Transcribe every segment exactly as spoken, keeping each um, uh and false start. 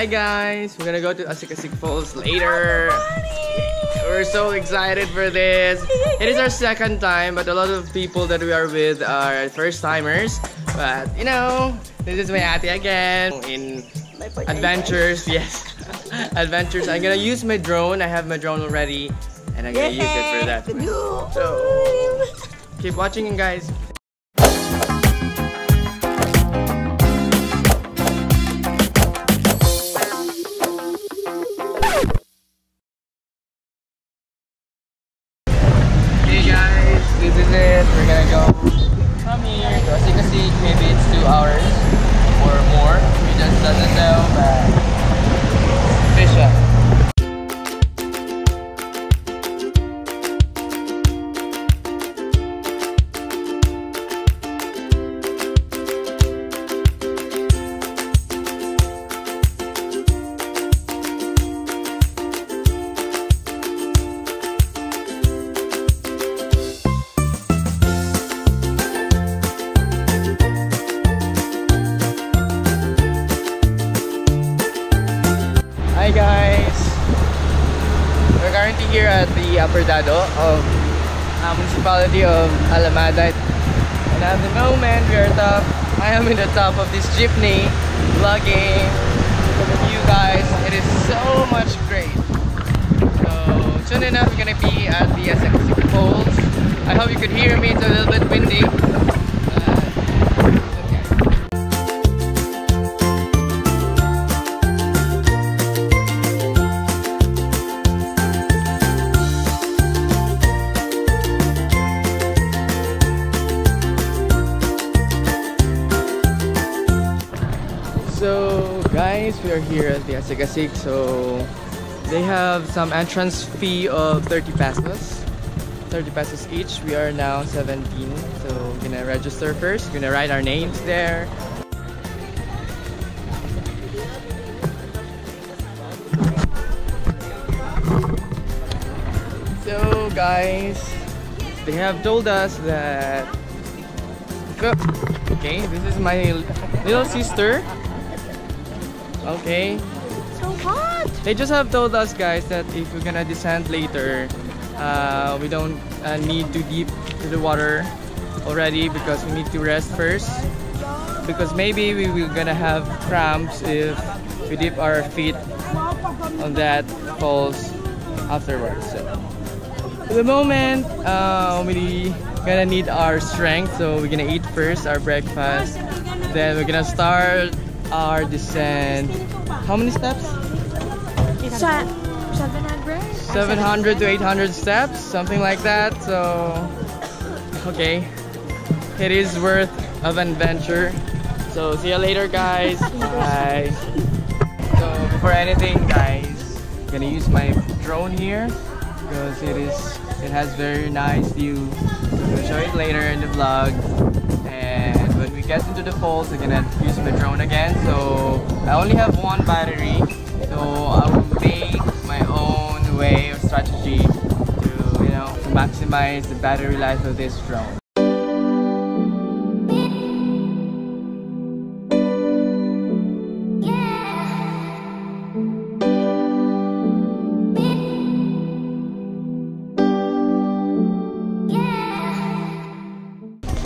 Hi guys, we're gonna go to Asik Asik Falls later. We're so excited for this. It is our second time, but a lot of people that we are with are first timers. But you know, this is my ate again in adventures. Yes, adventures. I'm gonna use my drone. I have my drone already, and I'm gonna use it for that. So keep watching, guys. Here at the Upper Dado of uh, municipality of Alamada, and at the moment we are top. I am in the top of this jeepney, vlogging with you guys. It is so much great. So soon enough, we're gonna be at the S X C Poles. I hope you could hear me. It's a little bit windy. So guys, we are here at the Asik Asik. So they have some entrance fee of thirty pesos, thirty pesos each. We are now seventeen, so we're gonna register first. We're gonna write our names there. So guys, they have told us that, okay, this is my little sister. Okay. It's so hot! They just have told us, guys, that if we're gonna descend later, uh, we don't uh, need to deep to the water already because we need to rest first. Because maybe we will gonna have cramps if we dip our feet on that falls afterwards. So, for the moment, uh, we're gonna need our strength, so we're gonna eat first our breakfast. Then we're gonna start our descent. How many steps? seven hundred? seven hundred to eight hundred steps, something like that. So, okay, it is worth of adventure. So, see you later, guys. Bye. So, before anything, guys, I'm gonna use my drone here because it is it has very nice view. I'll show it later in the vlog. And when we get into the falls, I'm gonna use my drone again. So I only have one battery, so I will make my own way or strategy to, you know, to maximize the battery life of this drone.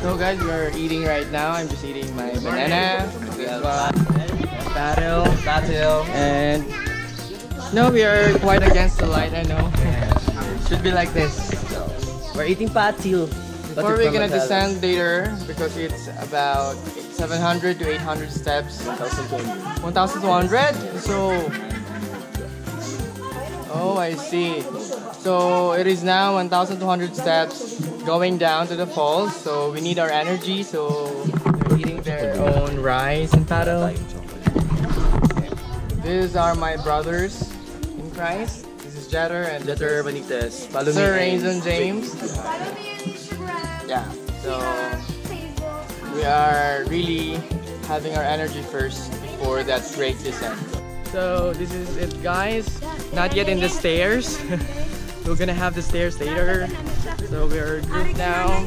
So guys, we are eating right now. I'm just eating my banana, battle, battle, and no, we are quite against the light. I know. Should be like this. We're eating patil. Before we're gonna descend later because it's about seven hundred to eight hundred steps. one thousand two hundred. So, oh, I see. So it is now one thousand two hundred steps. Going down to the falls, so we need our energy, so they're eating their own rice and paddle. These are my brothers in Christ. This is Jetter and Jetter Benitez. Sir Raisin James. Yeah, so we are really having our energy first before that great descent. So this is it, guys. Not yet in the stairs. We're gonna have the stairs later. So we are good now.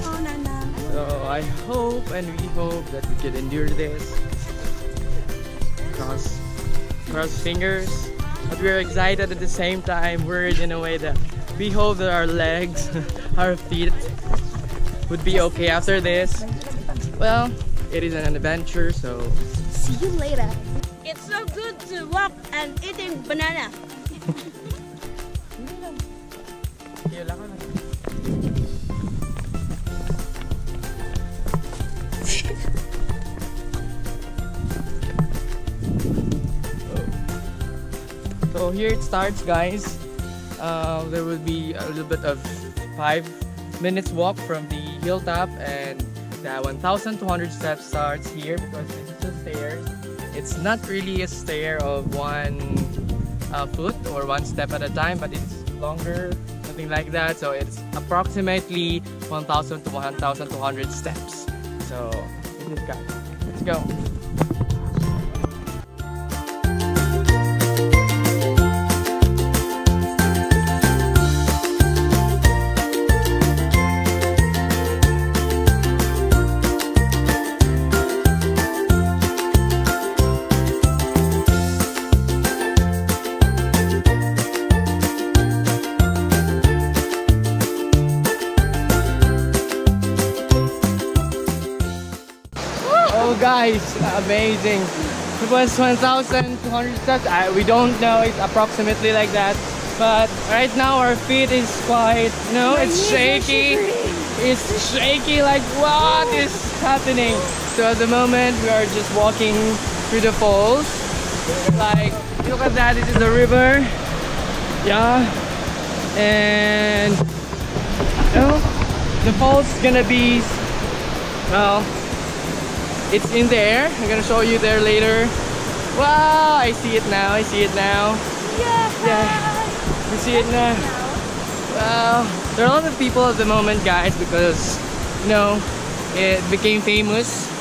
So I hope and we hope that we can endure this. Because cross fingers, but we're excited at the same time, worried in a way that we hope that our legs, our feet would be okay after this. Well, it is an adventure, so see you later. It's so good to walk and eating banana. So here it starts, guys. Uh, there will be a little bit of five minutes walk from the hilltop, and the one thousand two hundred steps starts here because this is a stair. It's not really a stair of one uh, foot or one step at a time, but it's longer, something like that. So it's approximately one thousand to one thousand two hundred steps. So this is, guys. Let's go. Guys, amazing. It was one thousand two hundred steps. I, we don't know, it's approximately like that, but right now our feet is quite, you know, My it's shaky it's shaky like what is happening. So at the moment we are just walking through the falls. Like, look at that, this is the river. Yeah, and you know, the falls is gonna be, well, it's in the air. I'm gonna show you there later. Wow, I see it now. I see it now. Yeah. Yeah. You see it now. Wow. There are a lot of people at the moment, guys, because you know it became famous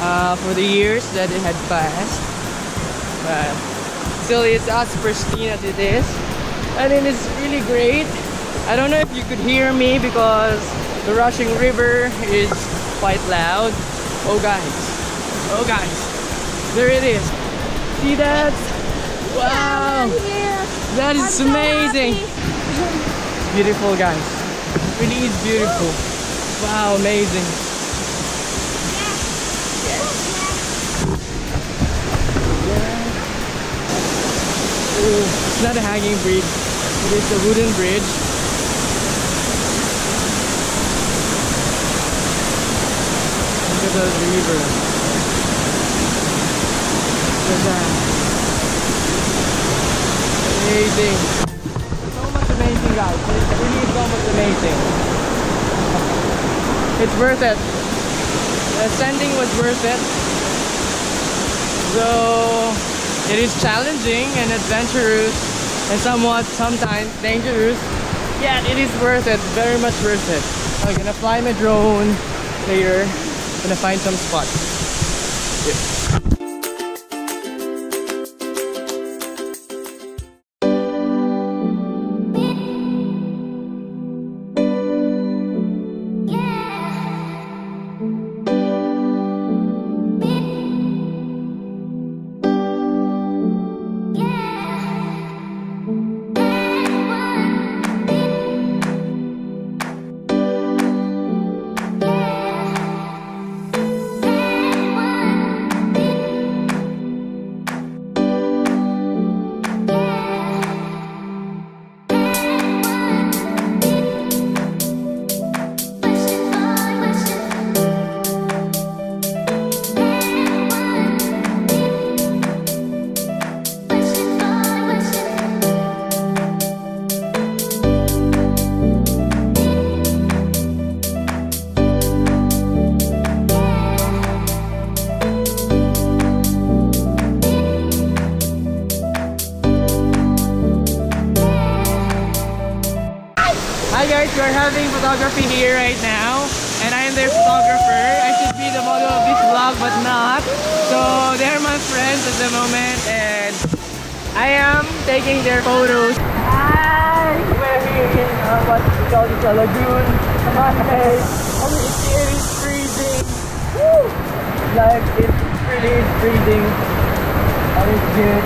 uh, for the years that it had passed. But still, it's as pristine as it is, and it is really great. I don't know if you could hear me because the rushing river is quite loud. Oh guys, oh guys, there it is. See that? Wow, yeah, that is so amazing. It's beautiful, guys. It really is beautiful. Ooh. Wow, amazing. Yeah. Yes. Yeah. Ooh, it's not a hanging bridge. It is a wooden bridge. Look at those river. Look at that. Amazing. So much amazing, guys. It's really so much amazing. It's worth it. The ascending was worth it. So it is challenging and adventurous and somewhat sometimes dangerous. Yeah, it is worth it. Very much worth it. I'm gonna fly my drone later. I'm gonna find some spots. Yeah. We're having photography here right now, and I am their photographer. I should be the model of this vlog, but not. So they're my friends at the moment, and I am taking their photos. Hi! We're here in uh, what we call this a lagoon. Hi! Oh, it's here, it's freezing. Woo! Like, it's really freezing. And it's good.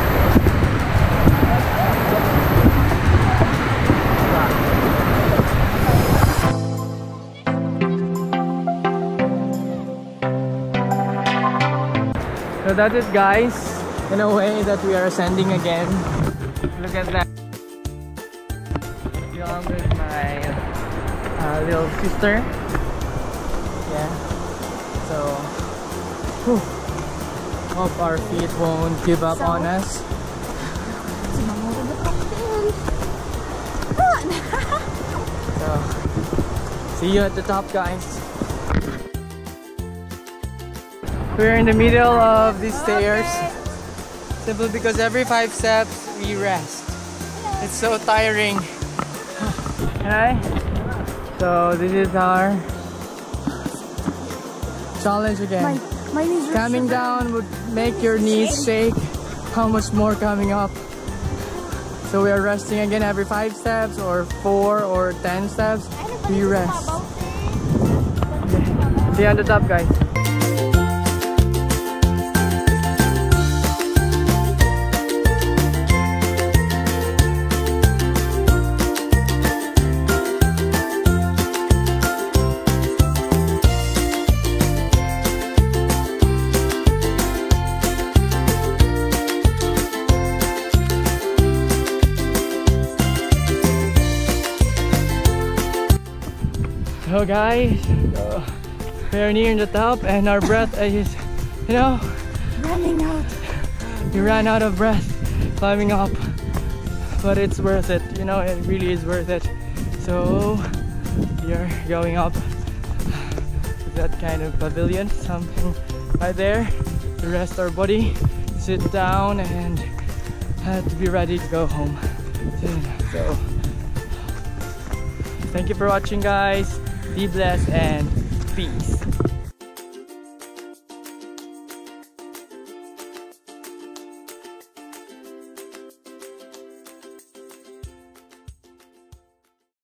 So that's it, guys. In a way that we are ascending again. Look at that. I'm with my uh, little sister. Yeah. So, whew, hope our feet won't give up so, on us. So, see you at the top, guys. We're in the middle of these stairs, okay. Simply because every five steps we rest. It's so tiring. Right? So this is our challenge again. My, my knees coming down would make your knees shake. How much more coming up? So we are resting again every five steps or four or ten steps. We rest. Okay. See you on the top, guys. So guys, uh, we are nearing the top and our breath is, you know, running out. We ran out of breath climbing up, but it's worth it. You know, it really is worth it. So we are going up that kind of pavilion, something right there to rest our body, sit down, and uh, to be ready to go home. So thank you for watching, guys. Be blessed and peace.